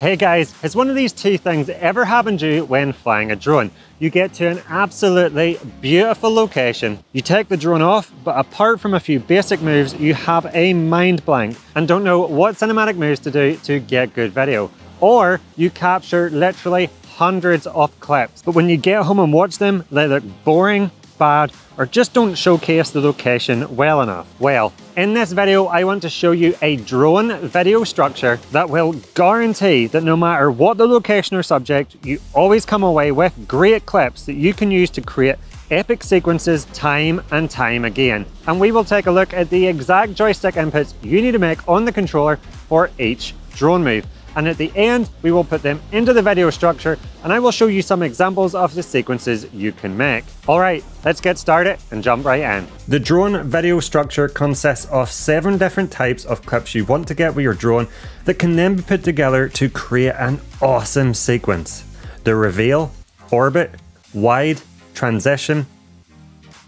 Hey guys, it's one of these two things that ever happen to you when flying a drone. You get to an absolutely beautiful location, you take the drone off, but apart from a few basic moves, you have a mind blank and don't know what cinematic moves to do to get good video. Or you capture literally hundreds of clips, but when you get home and watch them, they look boring, bad, or just don't showcase the location well enough. Well, in this video, I want to show you a drone video structure that will guarantee that no matter what the location or subject, you always come away with great clips that you can use to create epic sequences time and time again. And we will take a look at the exact joystick inputs you need to make on the controller for each drone move. And at the end, we will put them into the video structure and I will show you some examples of the sequences you can make. All right, let's get started and jump right in. The drone video structure consists of 7 different types of clips you want to get with your drone that can then be put together to create an awesome sequence. The reveal, orbit, wide, transition,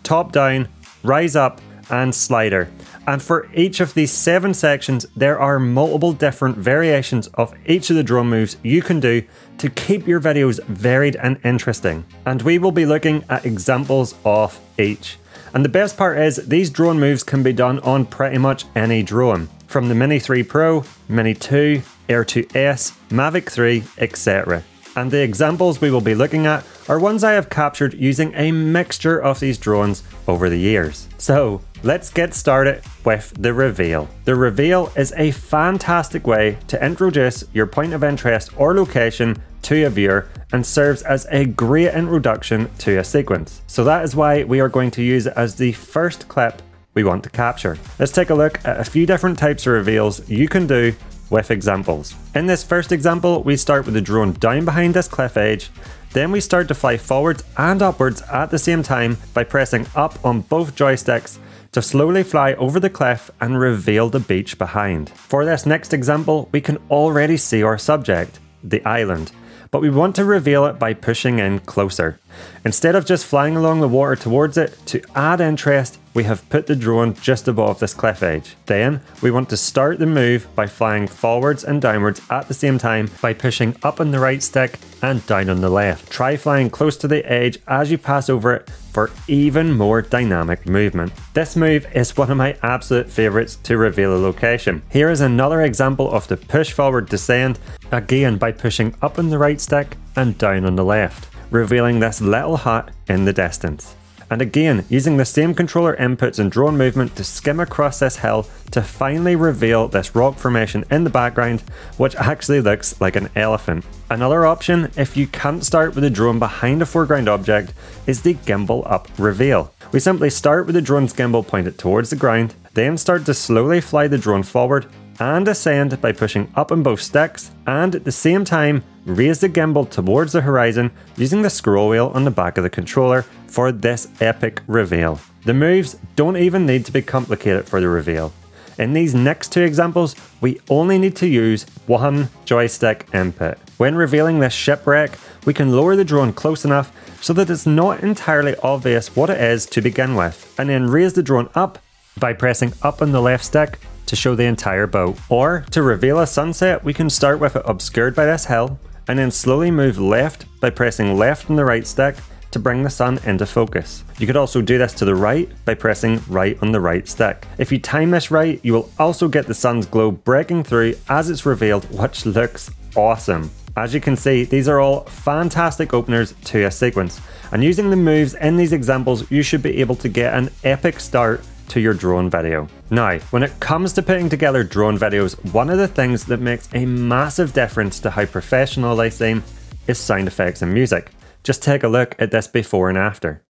top down, rise up, and slider. And for each of these 7 sections, there are multiple different variations of each of the drone moves you can do to keep your videos varied and interesting. And we will be looking at examples of each. And the best part is these drone moves can be done on pretty much any drone, from the Mini 3 Pro, Mini 2, Air 2S, Mavic 3, etc. And the examples we will be looking at are ones I have captured using a mixture of these drones over the years. So let's get started with the reveal. The reveal is a fantastic way to introduce your point of interest or location to a viewer and serves as a great introduction to a sequence. So that is why we are going to use it as the first clip we want to capture. Let's take a look at a few different types of reveals you can do with examples. In this first example, we start with the drone down behind this cliff edge, then we start to fly forwards and upwards at the same time by pressing up on both joysticks to slowly fly over the cliff and reveal the beach behind. For this next example, we can already see our subject, the island, but we want to reveal it by pushing in closer. Instead of just flying along the water towards it, to add interest, we have put the drone just above this cliff edge. Then we want to start the move by flying forwards and downwards at the same time by pushing up on the right stick and down on the left. Try flying close to the edge as you pass over it for even more dynamic movement. This move is one of my absolute favorites to reveal a location. Here is another example of the push forward descend, again by pushing up on the right stick and down on the left, revealing this little hut in the distance. And again, using the same controller inputs and drone movement to skim across this hill to finally reveal this rock formation in the background, which actually looks like an elephant. Another option, if you can't start with the drone behind a foreground object, is the gimbal up reveal. We simply start with the drone's gimbal pointed towards the ground, then start to slowly fly the drone forward and ascend by pushing up on both sticks, and at the same time raise the gimbal towards the horizon using the scroll wheel on the back of the controller for this epic reveal. The moves don't even need to be complicated for the reveal. In these next two examples, we only need to use one joystick input. When revealing this shipwreck, we can lower the drone close enough so that it's not entirely obvious what it is to begin with, and then raise the drone up by pressing up on the left stick to show the entire boat. Or to reveal a sunset, we can start with it obscured by this hill and then slowly move left by pressing left on the right stick to bring the sun into focus. You could also do this to the right by pressing right on the right stick. If you time this right, you will also get the sun's glow breaking through as it's revealed, which looks awesome. As you can see, these are all fantastic openers to a sequence. And using the moves in these examples, you should be able to get an epic start to your drone video. Now, when it comes to putting together drone videos, one of the things that makes a massive difference to how professional they seem is sound effects and music. Just take a look at this before and after.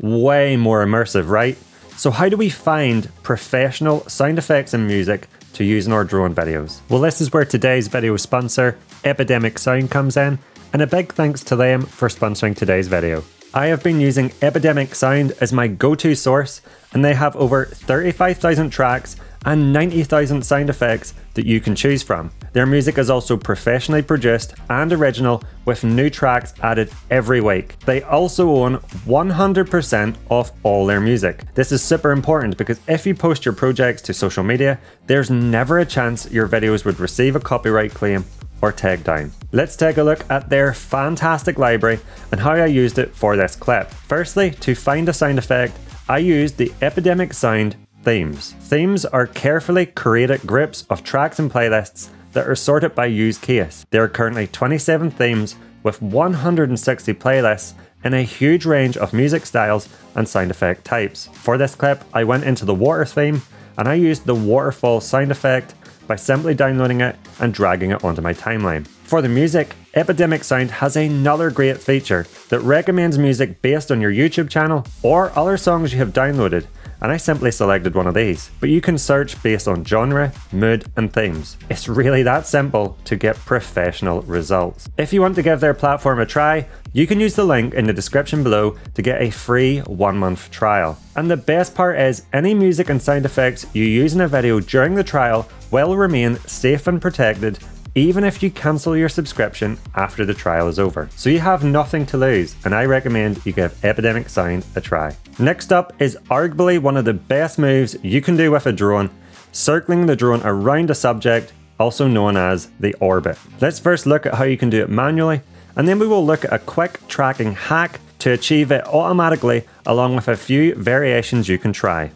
Way more immersive, right? So how do we find professional sound effects and music to use in our drone videos? Well, this is where today's video sponsor, Epidemic Sound, comes in, and a big thanks to them for sponsoring today's video. I have been using Epidemic Sound as my go-to source, and they have over 35,000 tracks and 90,000 sound effects that you can choose from. Their music is also professionally produced and original, with new tracks added every week. They also own 100% of all their music. This is super important because if you post your projects to social media, there's never a chance your videos would receive a copyright claim or tag down. Let's take a look at their fantastic library and how I used it for this clip. Firstly, to find a sound effect, I used the Epidemic Sound themes. Themes are carefully curated groups of tracks and playlists that are sorted by use case. There are currently 27 themes with 160 playlists in a huge range of music styles and sound effect types. For this clip, I went into the water theme and I used the waterfall sound effect by simply downloading it and dragging it onto my timeline. For the music, Epidemic Sound has another great feature that recommends music based on your YouTube channel or other songs you have downloaded, and I simply selected one of these. But you can search based on genre, mood, and themes. It's really that simple to get professional results. If you want to give their platform a try, you can use the link in the description below to get a free 1-month trial. And the best part is, any music and sound effects you use in a video during the trial will remain safe and protected even if you cancel your subscription after the trial is over. So you have nothing to lose, and I recommend you give Epidemic Sound a try. Next up is arguably one of the best moves you can do with a drone: circling the drone around a subject, also known as the orbit. Let's first look at how you can do it manually, and then we will look at a quick tracking hack to achieve it automatically, along with a few variations you can try.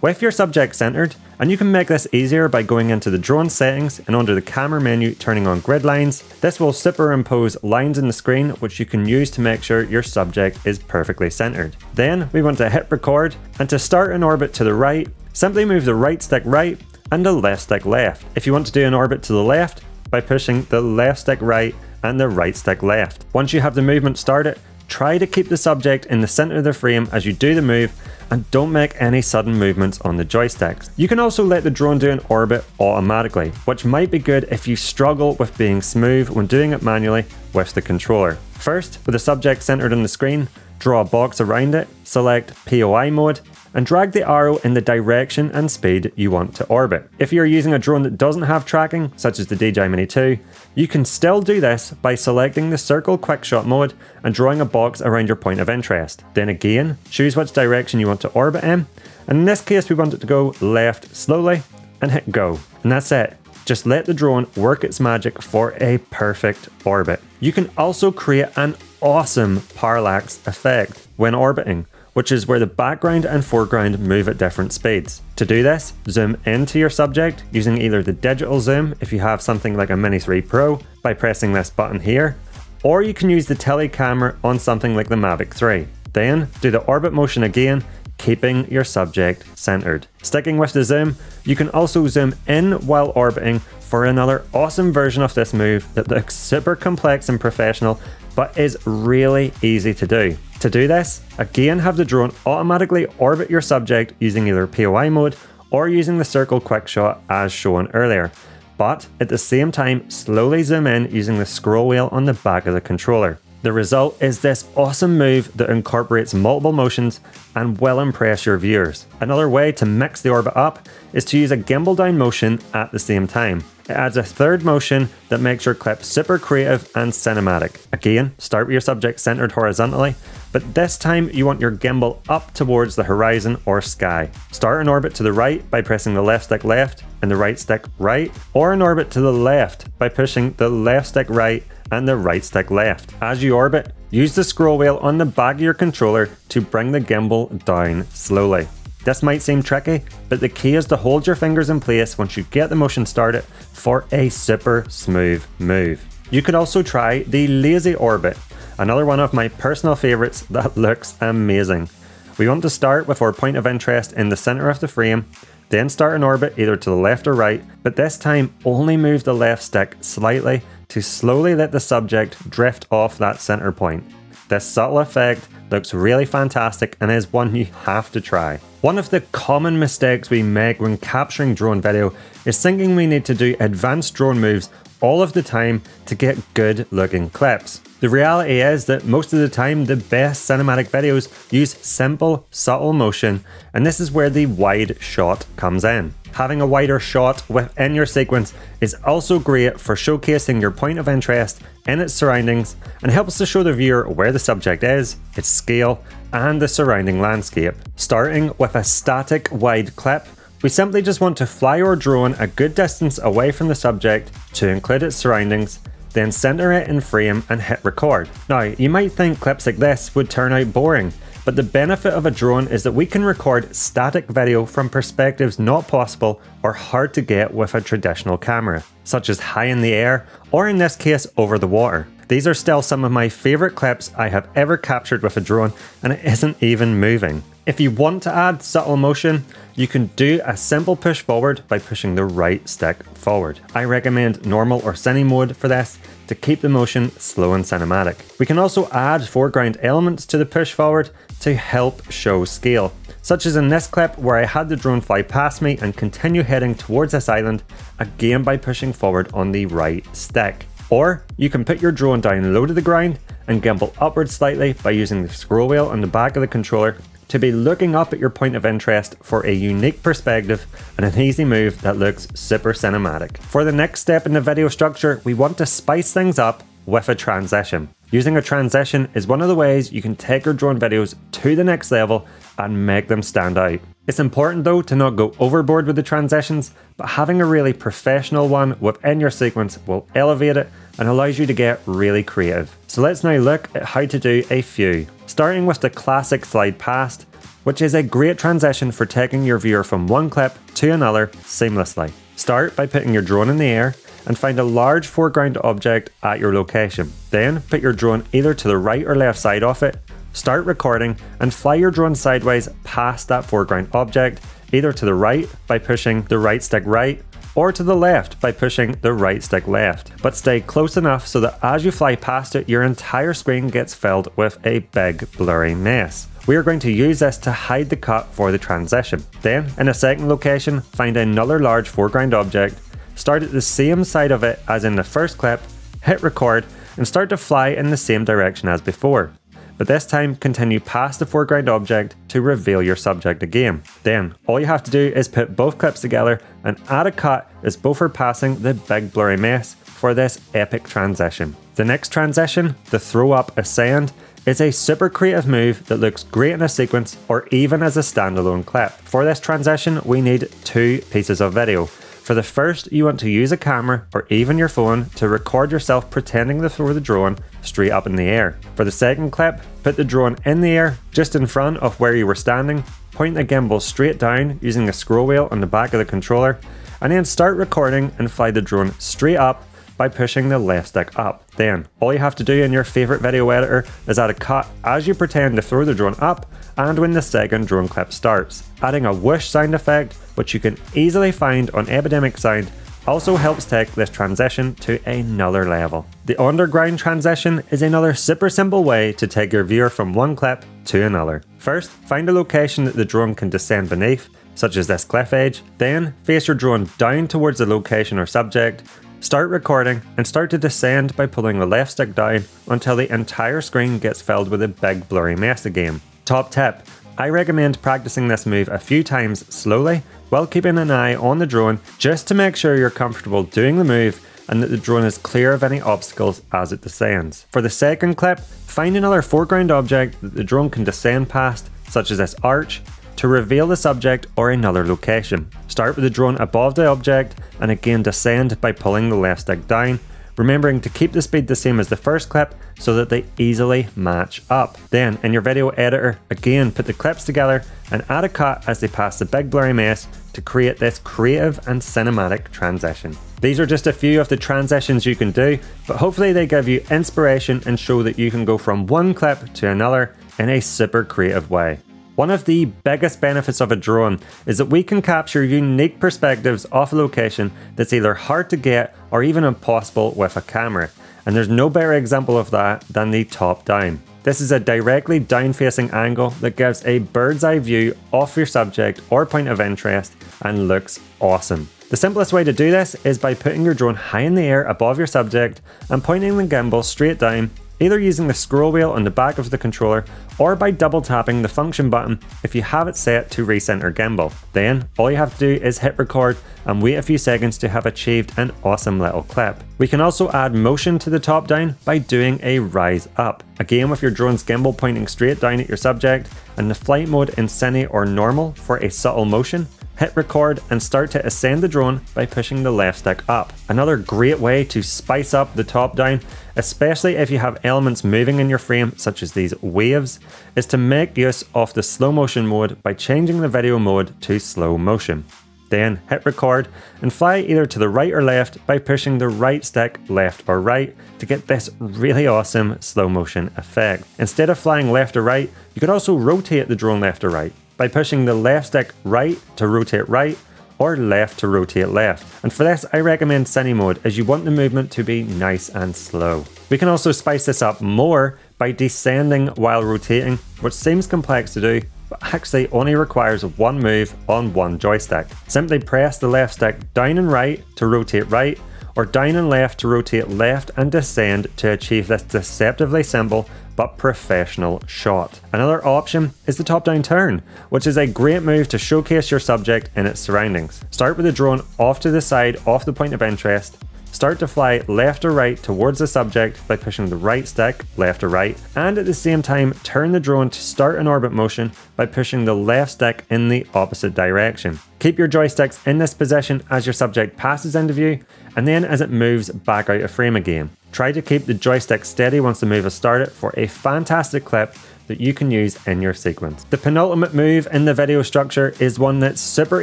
With your subject centered, and you can make this easier by going into the drone settings and under the camera menu turning on grid lines. This will superimpose lines in the screen, which you can use to make sure your subject is perfectly centered. Then we want to hit record, and to start an orbit to the right, simply move the right stick right and the left stick left. If you want to do an orbit to the left, by pushing the left stick right and the right stick left. Once you have the movement started, try to keep the subject in the center of the frame as you do the move, and don't make any sudden movements on the joysticks. You can also let the drone do an orbit automatically, which might be good if you struggle with being smooth when doing it manually with the controller. First, with the subject centered on the screen, draw a box around it, select POI mode, and drag the arrow in the direction and speed you want to orbit. If you're using a drone that doesn't have tracking, such as the DJI Mini 2, you can still do this by selecting the circle quickshot mode and drawing a box around your point of interest. Then again, choose which direction you want to orbit in, and in this case we want it to go left slowly, and hit go. And that's it. Just let the drone work its magic for a perfect orbit. You can also create an awesome parallax effect when orbiting, which is where the background and foreground move at different speeds. To do this, zoom into your subject using either the digital zoom if you have something like a Mini 3 Pro by pressing this button here, or you can use the telecamera on something like the Mavic 3. Then do the orbit motion again, keeping your subject centered. Sticking with the zoom, you can also zoom in while orbiting for another awesome version of this move that looks super complex and professional, but is really easy to do. To do this, again have the drone automatically orbit your subject using either POI mode or using the circle quickshot as shown earlier, but at the same time slowly zoom in using the scroll wheel on the back of the controller. The result is this awesome move that incorporates multiple motions and will impress your viewers. Another way to mix the orbit up is to use a gimbal down motion at the same time. It adds a third motion that makes your clip super creative and cinematic. Again, start with your subject centered horizontally, but this time you want your gimbal up towards the horizon or sky. Start an orbit to the right by pressing the left stick left and the right stick right, or an orbit to the left by pushing the left stick right and the right stick left. As you orbit, use the scroll wheel on the back of your controller to bring the gimbal down slowly. This might seem tricky, but the key is to hold your fingers in place once you get the motion started for a super smooth move. You could also try the lazy orbit, another one of my personal favorites that looks amazing. We want to start with our point of interest in the center of the frame, then start an orbit either to the left or right, but this time only move the left stick slightly to slowly let the subject drift off that center point. This subtle effect looks really fantastic and is one you have to try. One of the common mistakes we make when capturing drone video is thinking we need to do advanced drone moves all of the time to get good looking clips. The reality is that most of the time the best cinematic videos use simple, subtle motion, and this is where the wide shot comes in. Having a wider shot within your sequence is also great for showcasing your point of interest in its surroundings and helps to show the viewer where the subject is, its scale, and the surrounding landscape. Starting with a static wide clip, we simply just want to fly our drone a good distance away from the subject to include its surroundings, then center it in frame and hit record. Now, you might think clips like this would turn out boring, but the benefit of a drone is that we can record static video from perspectives not possible or hard to get with a traditional camera, such as high in the air, or in this case, over the water. These are still some of my favorite clips I have ever captured with a drone, and it isn't even moving. If you want to add subtle motion, you can do a simple push forward by pushing the right stick forward. I recommend normal or Cine mode for this to keep the motion slow and cinematic. We can also add foreground elements to the push forward to help show scale, such as in this clip where I had the drone fly past me and continue heading towards this island, again by pushing forward on the right stick. Or you can put your drone down low to the ground and gimbal upward slightly by using the scroll wheel on the back of the controller to be looking up at your point of interest for a unique perspective and an easy move that looks super cinematic. For the next step in the video structure, we want to spice things up with a transition. Using a transition is one of the ways you can take your drone videos to the next level and make them stand out. It's important though to not go overboard with the transitions, but having a really professional one within your sequence will elevate it and allows you to get really creative. So let's now look at how to do a few. Starting with the classic slide past, which is a great transition for taking your viewer from one clip to another seamlessly. Start by putting your drone in the air and find a large foreground object at your location. Then put your drone either to the right or left side of it, start recording and fly your drone sideways past that foreground object, either to the right by pushing the right stick right or to the left by pushing the right stick left. But stay close enough so that as you fly past it, your entire screen gets filled with a big blurry mess. We are going to use this to hide the cut for the transition. Then in a second location, find another large foreground object, start at the same side of it as in the first clip, hit record and start to fly in the same direction as before. But this time continue past the foreground object to reveal your subject again. Then all you have to do is put both clips together and add a cut as both are passing the big blurry mess for this epic transition. The next transition, the throw up ascend, is a super creative move that looks great in a sequence or even as a standalone clip. For this transition, we need two pieces of video. For the first, you want to use a camera or even your phone to record yourself pretending to throw the drone straight up in the air. For the second clip, put the drone in the air just in front of where you were standing, point the gimbal straight down using the scroll wheel on the back of the controller, and then start recording and fly the drone straight up by pushing the left stick up. Then all you have to do in your favorite video editor is add a cut as you pretend to throw the drone up and when the second drone clip starts. Adding a whoosh sound effect, which you can easily find on Epidemic Sound, also helps take this transition to another level. The underground transition is another super simple way to take your viewer from one clip to another. First, find a location that the drone can descend beneath, such as this cliff edge. Then face your drone down towards the location or subject, start recording and start to descend by pulling the left stick down until the entire screen gets filled with a big blurry mess again. Top tip, I recommend practicing this move a few times slowly while keeping an eye on the drone just to make sure you're comfortable doing the move and that the drone is clear of any obstacles as it descends. For the second clip, find another foreground object that the drone can descend past, such as this arch, to reveal the subject or another location. Start with the drone above the object and again descend by pulling the left stick down, remembering to keep the speed the same as the first clip so that they easily match up. Then in your video editor, again put the clips together and add a cut as they pass the big blurry mess to create this creative and cinematic transition. These are just a few of the transitions you can do, but hopefully they give you inspiration and show that you can go from one clip to another in a super creative way. One of the biggest benefits of a drone is that we can capture unique perspectives off a location that's either hard to get or even impossible with a camera. And there's no better example of that than the top down. This is a directly down-facing angle that gives a bird's eye view off your subject or point of interest and looks awesome. The simplest way to do this is by putting your drone high in the air above your subject and pointing the gimbal straight down either using the scroll wheel on the back of the controller or by double tapping the function button if you have it set to recenter gimbal. Then all you have to do is hit record and wait a few seconds to have achieved an awesome little clip. We can also add motion to the top down by doing a rise up. Again with your drone's gimbal pointing straight down at your subject and the flight mode in Cine or normal for a subtle motion. Hit record and start to ascend the drone by pushing the left stick up. Another great way to spice up the top down, especially if you have elements moving in your frame such as these waves, is to make use of the slow motion mode by changing the video mode to slow motion. Then hit record and fly either to the right or left by pushing the right stick left or right to get this really awesome slow motion effect. Instead of flying left or right, you could also rotate the drone left or right by pushing the left stick right to rotate right or left to rotate left. And for this, I recommend Cine Mode as you want the movement to be nice and slow. We can also spice this up more by descending while rotating, which seems complex to do, but actually only requires one move on one joystick. Simply press the left stick down and right to rotate right, or down and left to rotate left and descend to achieve this deceptively simple but professional shot. Another option is the top-down turn, which is a great move to showcase your subject in its surroundings. Start with the drone off to the side, off the point of interest. Start to fly left or right towards the subject by pushing the right stick left or right, and at the same time turn the drone to start an orbit motion by pushing the left stick in the opposite direction. Keep your joysticks in this position as your subject passes into view and then as it moves back out of frame again. Try to keep the joystick steady once the move is started for a fantastic clip that you can use in your sequence. The penultimate move in the video structure is one that's super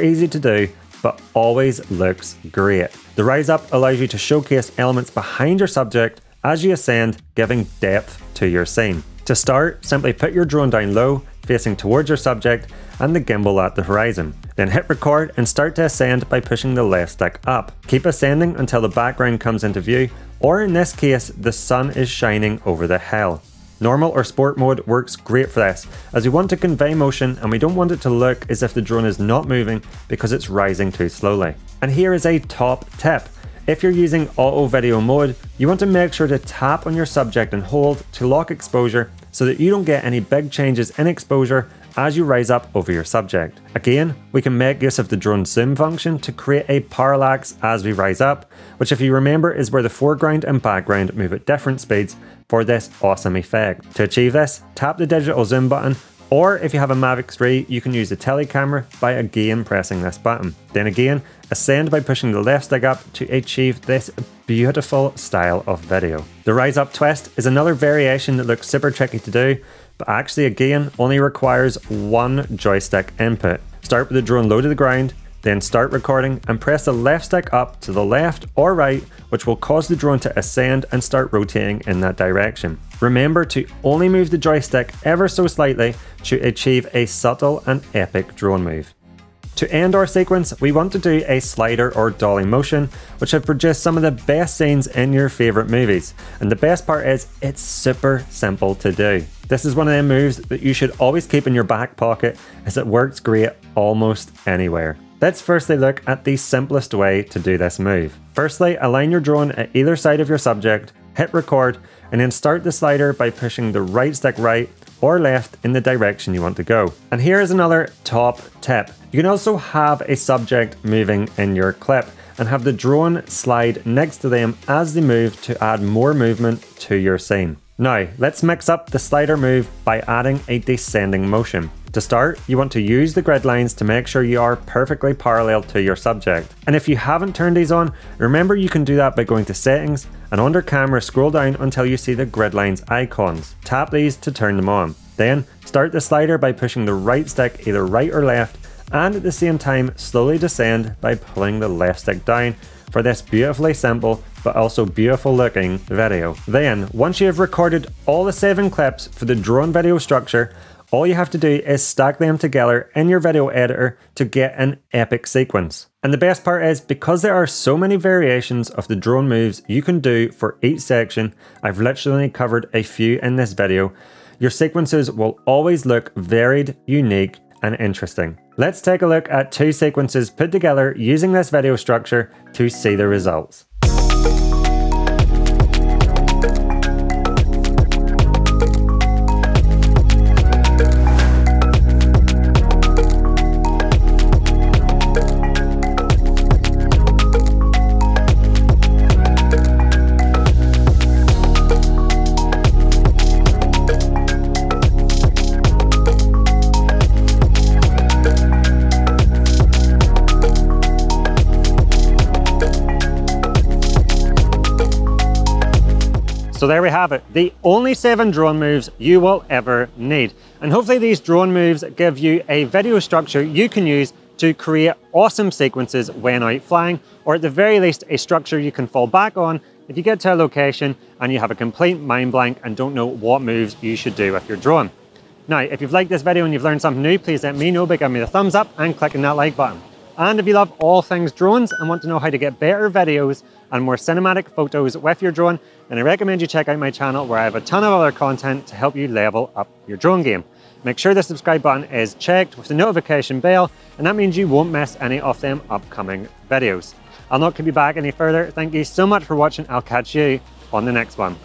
easy to do but always looks great. The rise up allows you to showcase elements behind your subject as you ascend, giving depth to your scene. To start, simply put your drone down low, facing towards your subject and the gimbal at the horizon. Then hit record and start to ascend by pushing the left stick up. Keep ascending until the background comes into view, or in this case, the sun is shining over the hill. Normal or sport mode works great for this, as we want to convey motion and we don't want it to look as if the drone is not moving because it's rising too slowly. And here is a top tip. If you're using auto video mode, you want to make sure to tap on your subject and hold to lock exposure so that you don't get any big changes in exposure as you rise up over your subject. Again, we can make use of the drone zoom function to create a parallax as we rise up, which if you remember is where the foreground and background move at different speeds for this awesome effect. To achieve this, tap the digital zoom button, or if you have a Mavic 3, you can use the telecamera by again pressing this button. Then again, ascend by pushing the left stick up to achieve this beautiful style of video. The rise up twist is another variation that looks super tricky to do, but actually again only requires one joystick input. Start with the drone low to the ground, then start recording and press the left stick up to the left or right, which will cause the drone to ascend and start rotating in that direction. Remember to only move the joystick ever so slightly to achieve a subtle and epic drone move. To end our sequence, we want to do a slider or dolly motion, which have produced some of the best scenes in your favorite movies. And the best part is it's super simple to do. This is one of them moves that you should always keep in your back pocket as it works great almost anywhere. Let's firstly look at the simplest way to do this move. Firstly, align your drone at either side of your subject, hit record, and then start the slider by pushing the right stick right or left in the direction you want to go. And here is another top tip. You can also have a subject moving in your clip and have the drone slide next to them as they move to add more movement to your scene. Now, let's mix up the slider move by adding a descending motion. To start, you want to use the grid lines to make sure you are perfectly parallel to your subject. And if you haven't turned these on, remember you can do that by going to settings and under camera scroll down until you see the grid lines icons. Tap these to turn them on. Then start the slider by pushing the right stick either right or left and at the same time slowly descend by pulling the left stick down for this beautifully simple but also beautiful looking video. Then, once you have recorded all the 7 clips for the drone video structure, all you have to do is stack them together in your video editor to get an epic sequence. And the best part is, because there are so many variations of the drone moves you can do for each section, I've literally covered a few in this video, your sequences will always look varied, unique, and interesting. Let's take a look at 2 sequences put together using this video structure to see the results. So there we have it, the only 7 drone moves you will ever need. And hopefully these drone moves give you a video structure you can use to create awesome sequences when out flying, or at the very least, a structure you can fall back on if you get to a location and you have a complete mind blank and don't know what moves you should do with your drone. Now, if you've liked this video and you've learned something new, please let me know by giving me the thumbs up and clicking that like button. And if you love all things drones and want to know how to get better videos and more cinematic photos with your drone, then I recommend you check out my channel where I have a ton of other content to help you level up your drone game. Make sure the subscribe button is checked with the notification bell, and that means you won't miss any of them upcoming videos. I'll not keep you back any further. Thank you so much for watching. I'll catch you on the next one.